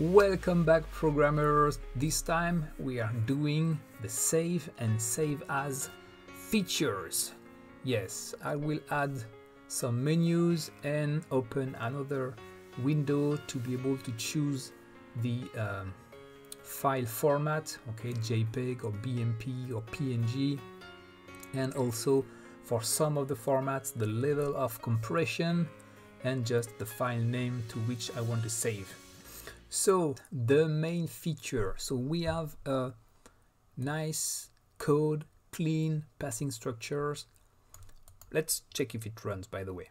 Welcome back, programmers. This time we are doing the save and save as features. Yes, I will add some menus and open another window to be able to choose the file format, okay, JPEG or BMP or PNG, and also for some of the formats the level of compression and just the file name to which I want to save. So the main feature, so we have a nice code, clean passing structures. Let's check if it runs, by the way.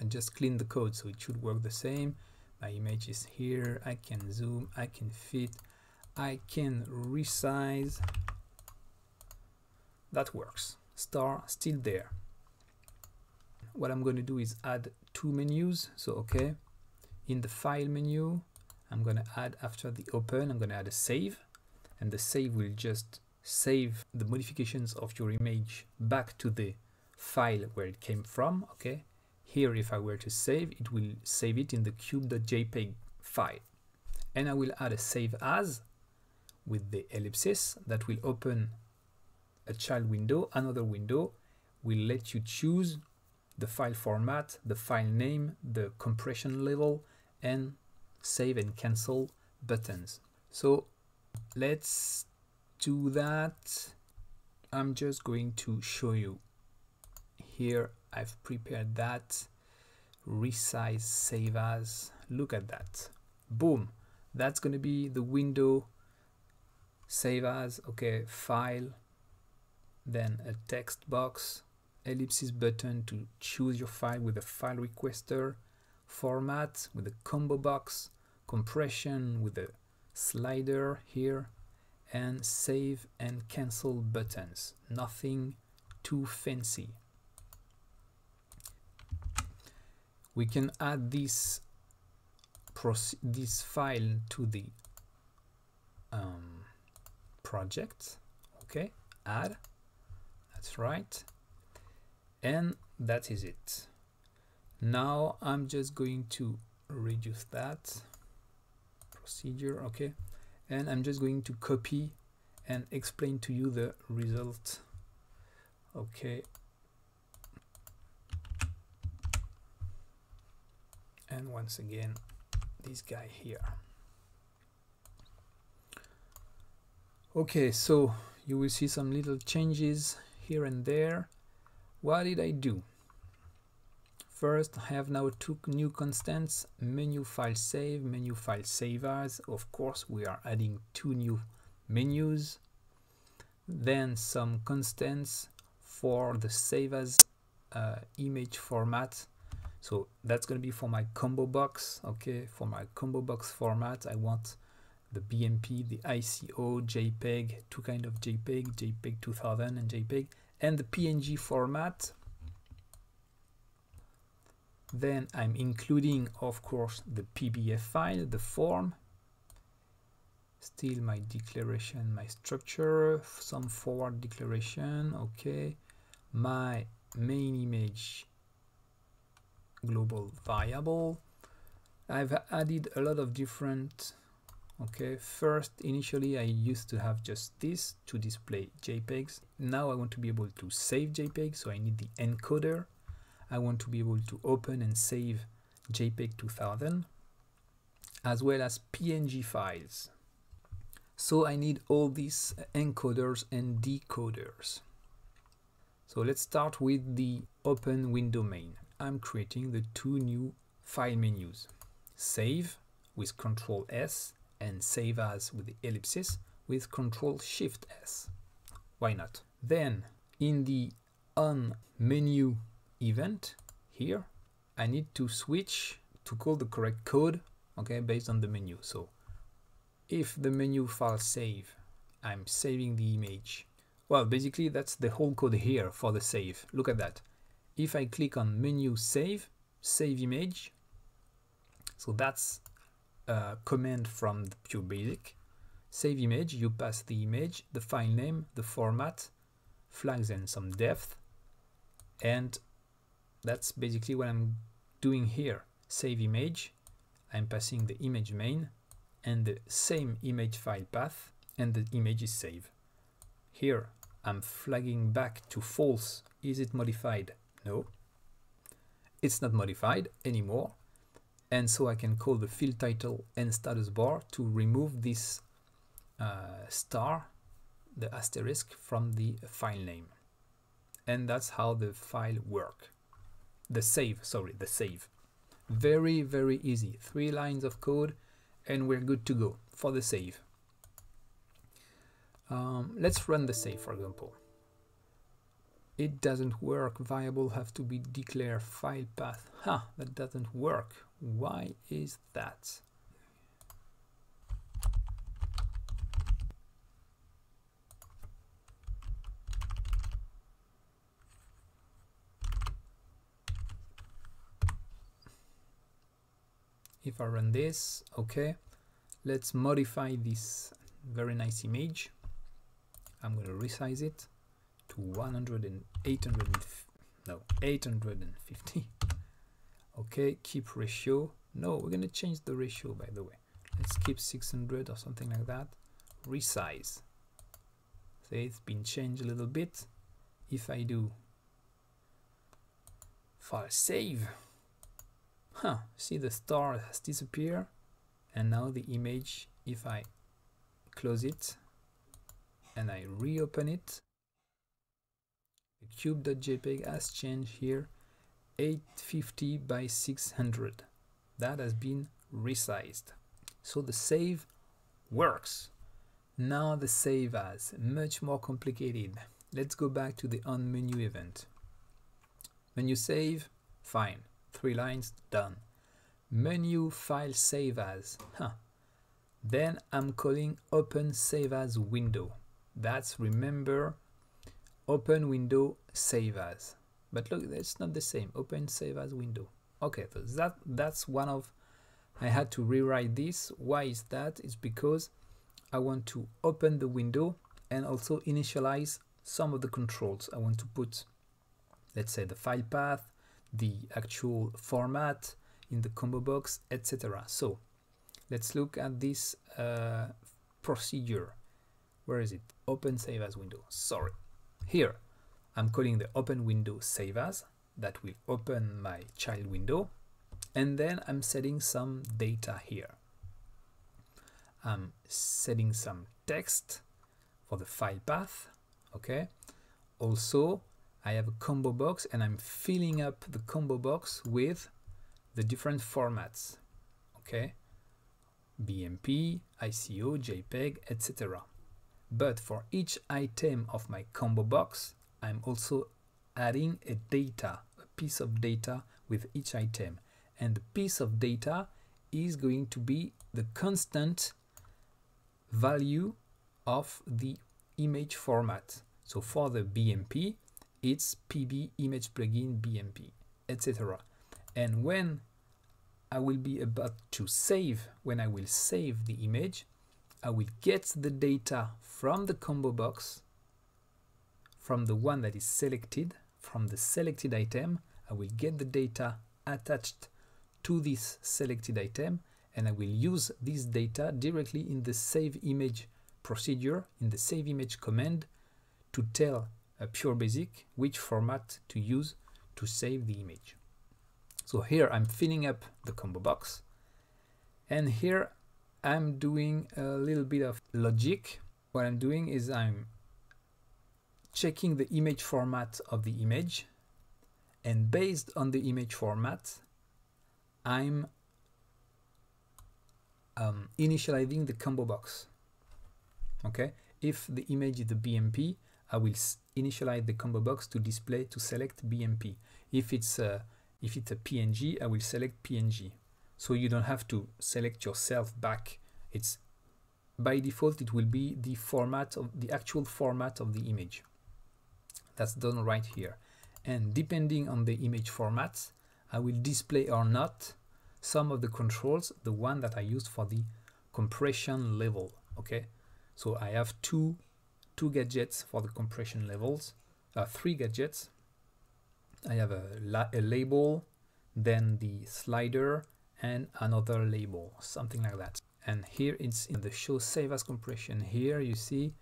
I just cleaned the code, so it should work the same. My image is here, I can zoom, I can fit, I can resize. That works. Star still there. What I'm going to do is add two menus. So okay, in the file menu I'm going to add, after the open, I'm going to add a save, and the save will just save the modifications of your image back to the file where it came from. Okay, here if I were to save, it will save it in the cube.jpg file, and I will add a save as with the ellipsis that will open a child window, another window will let you choose the file format, the file name, the compression level, and save and cancel buttons. So let's do that. I'm just going to show you. Here I've prepared that. Resize, save as, look at that. Boom, that's gonna be the window, save as, okay, file, then a text box, ellipsis button to choose your file with a file requester, format with a combo box, compression with a slider here, and save and cancel buttons. Nothing too fancy. We can add this file to the project. Okay, add, that's right. And that is it. Now I'm just going to reduce that procedure, okay, and I'm just going to copy and explain to you the result. Okay, and once again this guy here. Okay, so you will see some little changes here and there. What did I do? First, I have now two new constants, menu file save, menu file save as. Of course, we are adding two new menus. Then some constants for the save as image format. So that's going to be for my combo box. Okay, for my combo box format, I want the BMP, the ICO, JPEG, two kinds of JPEG, JPEG 2000 and JPEG, and the PNG format. Then I'm including, of course, the PBF file, the form, still my declaration, my structure, some forward declaration, okay, my main image global variable. I've added a lot of different, okay, first initially I used to have just this to display JPEGs. Now I want to be able to save JPEG, so I need the encoder. I want to be able to open and save JPEG 2000 as well as PNG files. So I need all these encoders and decoders. So let's start with the open window main. I'm creating the two new file menus, save with Ctrl S and save as with the ellipsis with Ctrl Shift S. Why not? Then in the on menu event here, I need to switch to call the correct code, okay, based on the menu. So if the menu file save, I'm saving the image. Well, basically that's the whole code here for the save. Look at that. If I click on menu save, save image, so that's command from the PureBasic. Save image, you pass the image, the file name, the format, flags and some depth, and that's basically what I'm doing here. Save image, I'm passing the image main and the same image file path, and the image is saved. Here I'm flagging back to false. Is it modified? No, it's not modified anymore. And so I can call the field title and status bar to remove this star, the asterisk, from the file name. And that's how the file works. The save. Very, very easy. 3 lines of code and we're good to go for the save. Let's run the save, for example. It doesn't work. Variable have to be declared file path. That doesn't work. Why is that? If I run this, okay, let's modify this very nice image. I'm going to resize it to 850. Okay, keep ratio. No, we're going to change the ratio, by the way. Let's keep 600 or something like that. Resize. So it's been changed a little bit. If I do file save, see, the star has disappeared, and now the image, if I close it and I reopen it, the cube.jpg has changed here, 850 by 600. That has been resized. So the save works. Now the save as much more complicated. Let's go back to the on menu event. Menu save, fine. 3 lines, done. Menu file save as. Then I'm calling open save as window. That's, remember, open window save as. But look, it's not the same. Open save as window. Okay, so that's one of, I had to rewrite this. Why is that? It's because I want to open the window and also initialize some of the controls. I want to put, let's say, the file path, the actual format in the combo box, etc. So let's look at this procedure. Where is it? Open save as window. Sorry. Here I'm calling the open window save as. That will open my child window. And then I'm setting some data here. I'm setting some text for the file path. Okay. Also, I have a combo box and I'm filling up the combo box with the different formats. Okay. BMP, ICO, JPEG, etc. But for each item of my combo box, I'm also adding a data, a piece of data with each item. And the piece of data is going to be the constant value of the image format. So for the BMP, it's PB Image Plugin BMP, etc. And when I will be about to save, when I will save the image, I will get the data from the combo box, from the one that is selected, from the selected item. I will get the data attached to this selected item, and I will use this data directly in the save image procedure, in the save image command, to tell PureBasic which format to use to save the image. So here I'm filling up the combo box, and here I'm doing a little bit of logic. What I'm doing is I'm checking the image format of the image, and based on the image format, I'm initializing the combo box. Okay, if the image is the BMP, I will initialize the combo box to display, to select BMP. If it's a PNG, I will select PNG. So you don't have to select yourself back. It's by default, it will be the format of the actual format of the image. That's done right here. And depending on the image format, I will display or not some of the controls, the one that I used for the compression level. Okay, so I have two gadgets for the compression levels, 3 gadgets. I have a label, then the slider, and another label, something like that. And here it's in the show save as compression. Here you see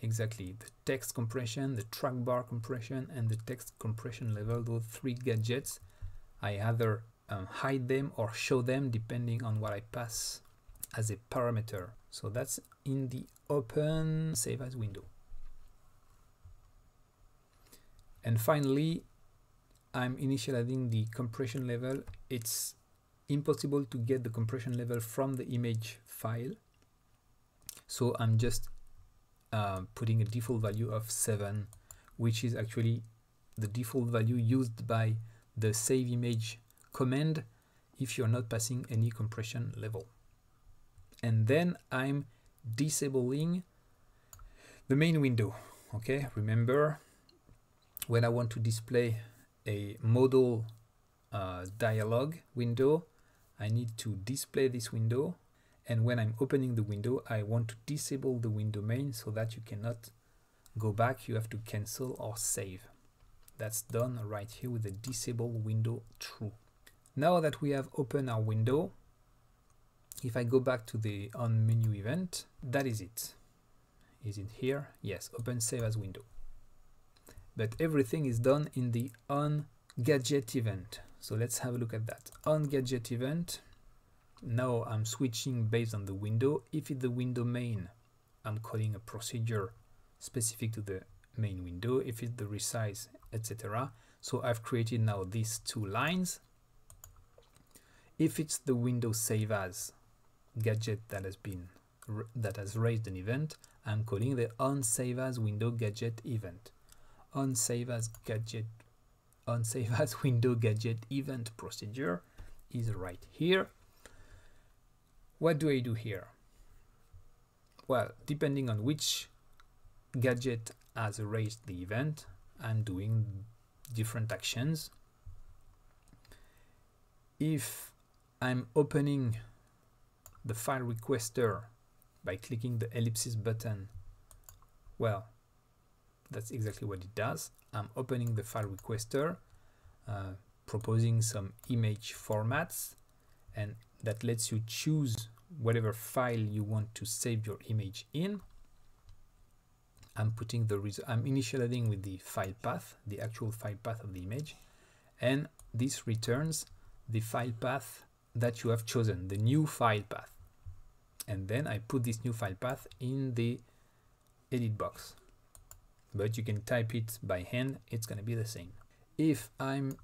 exactly the text compression, the track bar compression, and the text compression level. Those three gadgets, I either hide them or show them depending on what I pass as a parameter. So that's in the open save as window. And finally, I'm initializing the compression level. It's impossible to get the compression level from the image file, so I'm just putting a default value of 7, which is actually the default value used by the save image command if you're not passing any compression level. And then I'm disabling the main window. Okay, remember, when I want to display a modal dialog window, I need to display this window, and when I'm opening the window, I want to disable the window main so that you cannot go back, you have to cancel or save. That's done right here with the disable window true. Now that we have opened our window, if I go back to the on menu event, that is it. Is it here? Yes, open save as window. But everything is done in the on gadget event. So let's have a look at that. On gadget event, now I'm switching based on the window. If it's the window main, I'm calling a procedure specific to the main window. If it's the resize, etc. So I've created now these two lines. If it's the window save as gadget that has raised an event, I'm calling the on save as window gadget event. On save as window gadget event procedure is right here. What do I do here? Well, depending on which gadget has raised the event, I'm doing different actions. If I'm opening the file requester by clicking the ellipsis button, well, that's exactly what it does. I'm opening the file requester, proposing some image formats, and that lets you choose whatever file you want to save your image in. I'm initializing with the file path, the actual file path of the image, and this returns the file path that you have chosen, the new file path. And then I put this new file path in the edit box. But you can type it by hand, it's going to be the same. If I'm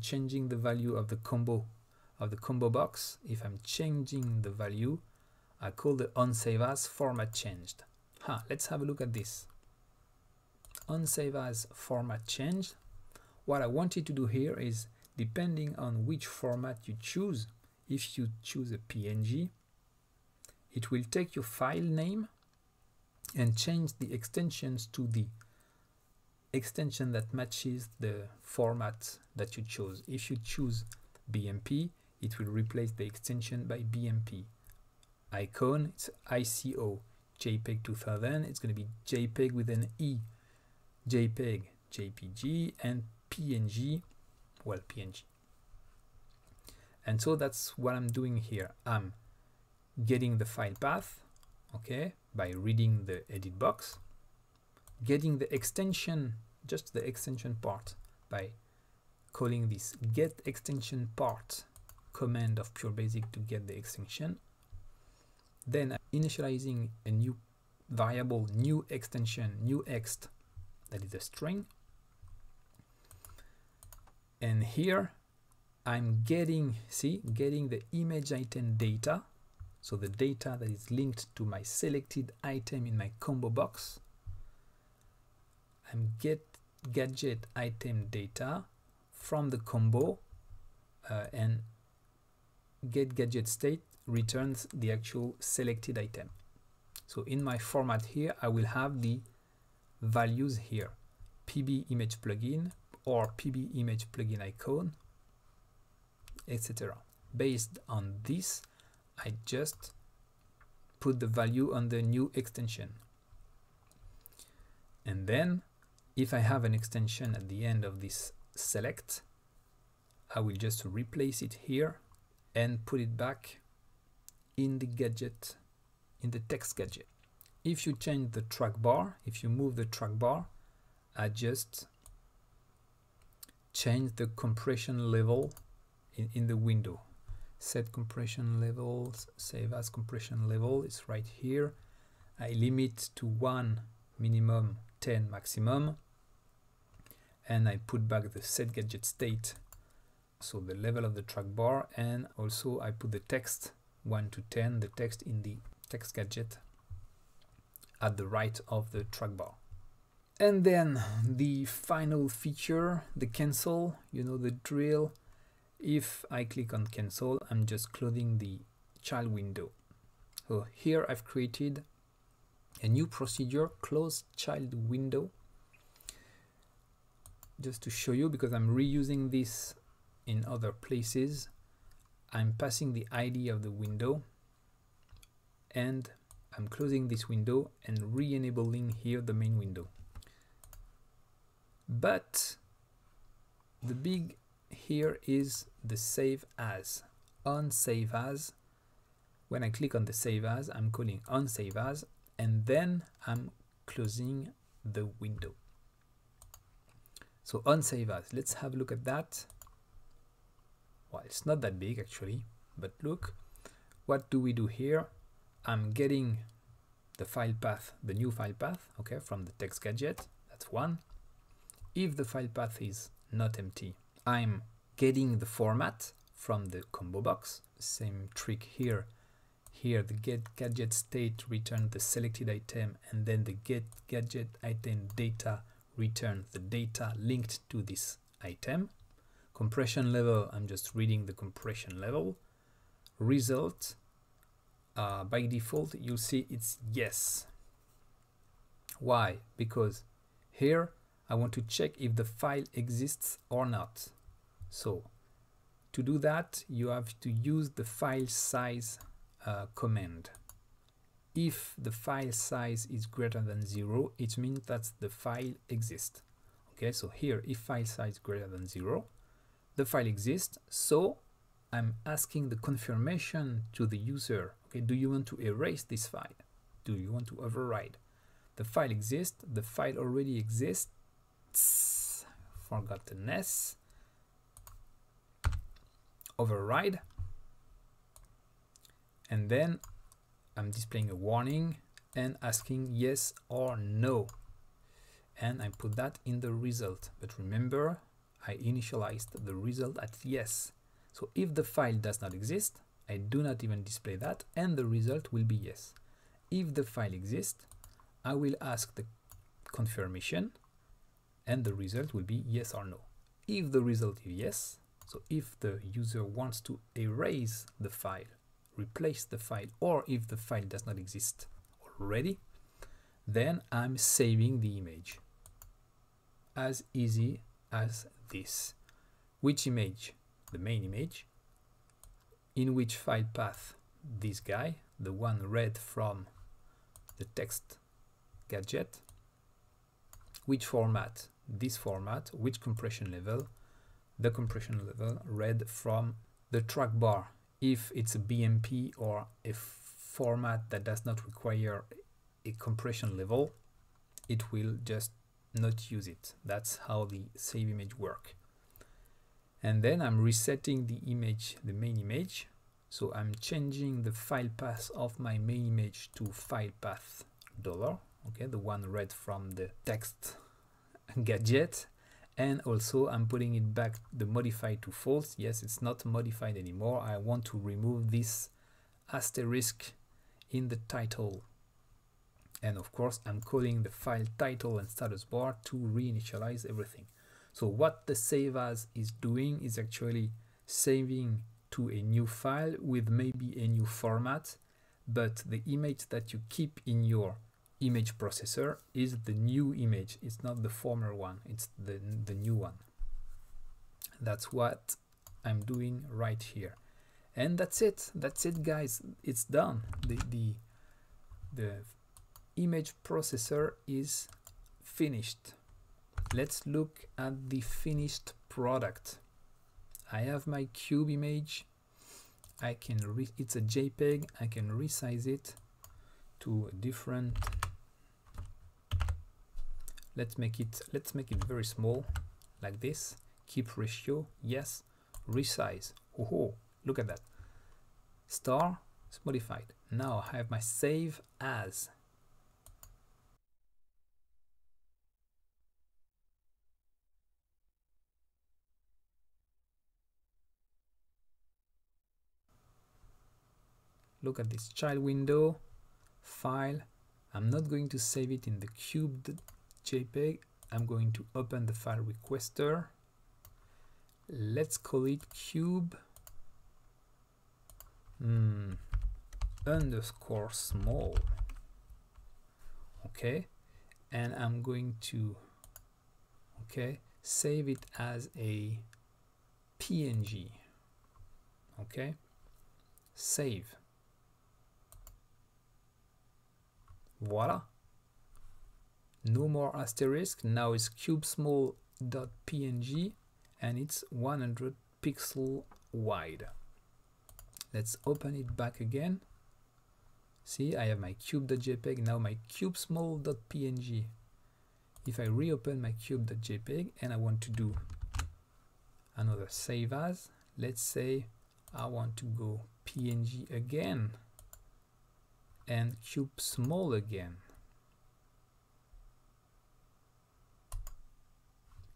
changing the value of the combo box, if I'm changing the value, I call the onSaveAs format changed. Let's have a look at this. onSaveAs format changed. What I want you to do here is, depending on which format you choose, if you choose a PNG, it will take your file name and change the extensions to the extension that matches the format that you chose. If you choose BMP, it will replace the extension by BMP. Icon, it's ICO. JPEG 2000, it's going to be JPEG with an E. JPEG, JPG, and PNG, well, PNG. And so that's what I'm doing here. I'm getting the file path, okay, by reading the edit box, getting the extension, just the extension part, by calling this GetExtensionPart command of PureBasic to get the extension. Then I'm initializing a new variable, new extension, new ext, that is a string. And here I'm getting the image item data. So the data that is linked to my selected item in my combo box. I'm get gadget item data from the combo, and get gadget state returns the actual selected item. So in my format here, I will have the values here, PB image plugin or PB image plugin icon, etc. Based on this, I just put the value on the new extension. And then if I have an extension at the end of this select, I will just replace it here and put it back in the gadget, in the text gadget. If you change the trackbar, if you move the trackbar, I just change the compression level in the window. Set compression levels, save as compression level, it's right here. I limit to 1 minimum, 10 maximum, and I put back the set gadget state, so the level of the trackbar, and also I put the text 1 to 10, the text in the text gadget at the right of the trackbar. And then the final feature, the cancel, you know the drill. If I click on cancel, I'm just closing the child window. So here I've created a new procedure, close child window, just to show you, because I'm reusing this in other places. I'm passing the ID of the window and I'm closing this window and re-enabling here the main window. But the big here is the save as. On save as, when I click on the save as, I'm calling on save as, and then I'm closing the window. So on save as, let's have a look at that. Well, it's not that big actually, but look, what do we do here? I'm getting the file path, the new file path, okay, from the text gadget, that's one. If the file path is not empty, I'm getting the format from the combo box. Same trick here. Here the get gadget state returns the selected item, and then the get gadget item data returns the data linked to this item. Compression level, I'm just reading the compression level. Result, by default, you'll see it's yes. Why? Because here I want to check if the file exists or not. So to do that, you have to use the file size command. If the file size is greater than 0, it means that the file exists. Okay, so here, if file size is greater than 0, the file exists. So I'm asking the confirmation to the user. Okay, do you want to erase this file? Do you want to override? The file exists. The file already exists. Forgot an S. Override. And then I'm displaying a warning and asking yes or no. And I put that in the result. But remember, I initialized the result at yes. So if the file does not exist, I do not even display that, and the result will be yes. If the file exists, I will ask the confirmation, and the result will be yes or no. If the result is yes, so if the user wants to erase the file, replace the file, or if the file does not exist already, then I'm saving the image. As easy as this. Which image? The main image. In which file path? This guy, the one read from the text gadget. Which format? This format. Which compression level? The compression level read from the trackbar. If it's a BMP or a format that does not require a compression level, it will just not use it. That's how the save image works. And then I'm resetting the image, the main image. So I'm changing the file path of my main image to file path $. Okay, the one read from the text gadget. And also I'm putting it back, the modified to false. Yes, it's not modified anymore. I want to remove this asterisk in the title. And of course, I'm calling the file title and status bar to reinitialize everything. So what the save as is doing is actually saving to a new file with maybe a new format, but the image that you keep in your image processor is the new image. It's not the former one, it's the new one. That's what I'm doing right here. And that's it. That's it, guys. It's done. The image processor is finished. Let's look at the finished product. I have my cube image. I can it's a JPEG, I can resize it to a different. Let's make it very small, like this. Keep ratio, yes. Resize. Oh, look at that. Star, it's modified. Now I have my save as. Look at this child window, file. I'm not going to save it in the cubed JPEG. I'm going to open the file requester. Let's call it cube underscore small. Okay, and I'm going to save it as a PNG. Okay, save. Voila. No more asterisk. Now it's cubesmall.png and it's 100 pixel wide. Let's open it back again. See, I have my cube.jpg, now my cubesmall.png. If I reopen my cube.jpg and I want to do another save as, let's say I want to go PNG again and cube small again.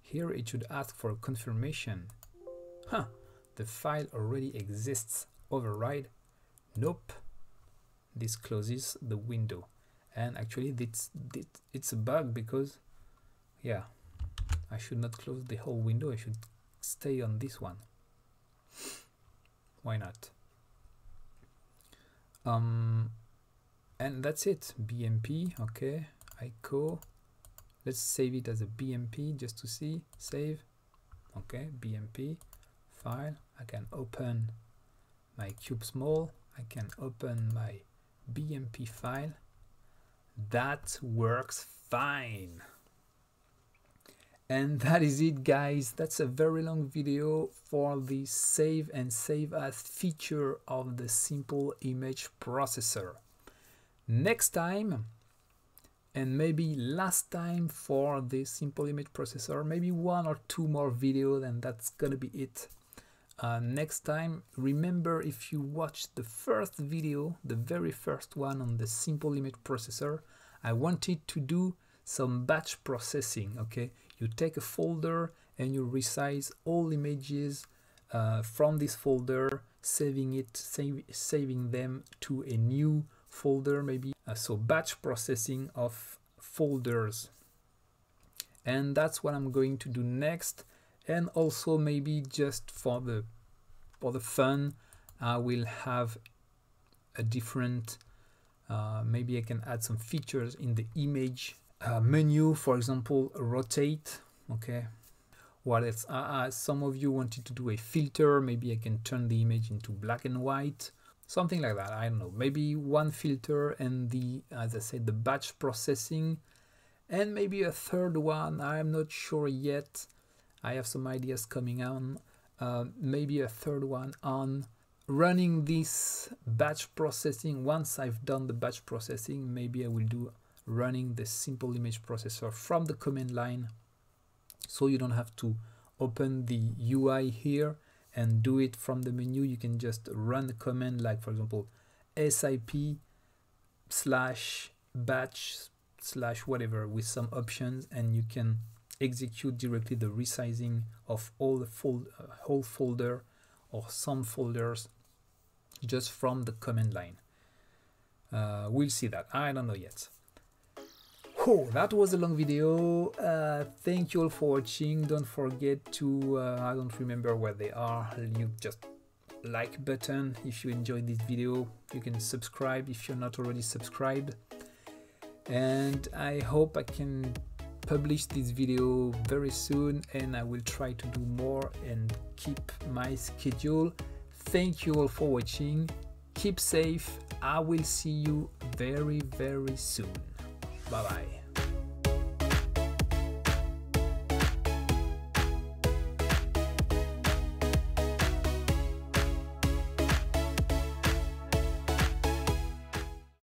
Here it should ask for confirmation. Huh, the file already exists. Override. Nope. This closes the window. And actually it's a bug because, yeah, I should not close the whole window. I should stay on this one. Why not? And that's it. BMP, okay, ICO. Let's save it as a BMP just to see. Save. Okay, BMP file. I can open my cube small. I can open my BMP file. That works fine. And that is it, guys. That's a very long video for the save and save as feature of the simple image processor. Next time, and maybe last time for the simple image processor, maybe 1 or 2 more videos, and that's gonna be it. Next time, remember, if you watched the first video, the very first one on the simple image processor, I wanted to do some batch processing. Okay, you take a folder and you resize all images from this folder, saving them to a new folder, maybe so batch processing of folders, and that's what I'm going to do next. And also maybe just for the fun, I will have a different maybe I can add some features in the image menu, for example, rotate. Okay, what else? Some of you wanted to do a filter. Maybe I can turn the image into black and white, something like that. I don't know, maybe one filter and the, as I said, the batch processing, and maybe a third one. I'm not sure yet. I have some ideas coming on. Maybe a third one on running this batch processing. Once I've done the batch processing, maybe I will do running the simple image processor from the command line, so you don't have to open the UI here and do it from the menu. You can just run the command, like, for example, sip/batch/ whatever, with some options, and you can execute directly the resizing of all the whole folder or some folders just from the command line. We'll see that. I don't know yet. Oh, that was a long video. Thank you all for watching. Don't forget to I don't remember where they are. You just like button if you enjoyed this video. You can subscribe if you're not already subscribed, and I hope I can publish this video very soon, and I will try to do more and keep my schedule. Thank you all for watching. Keep safe. I will see you very, very soon. Bye-bye.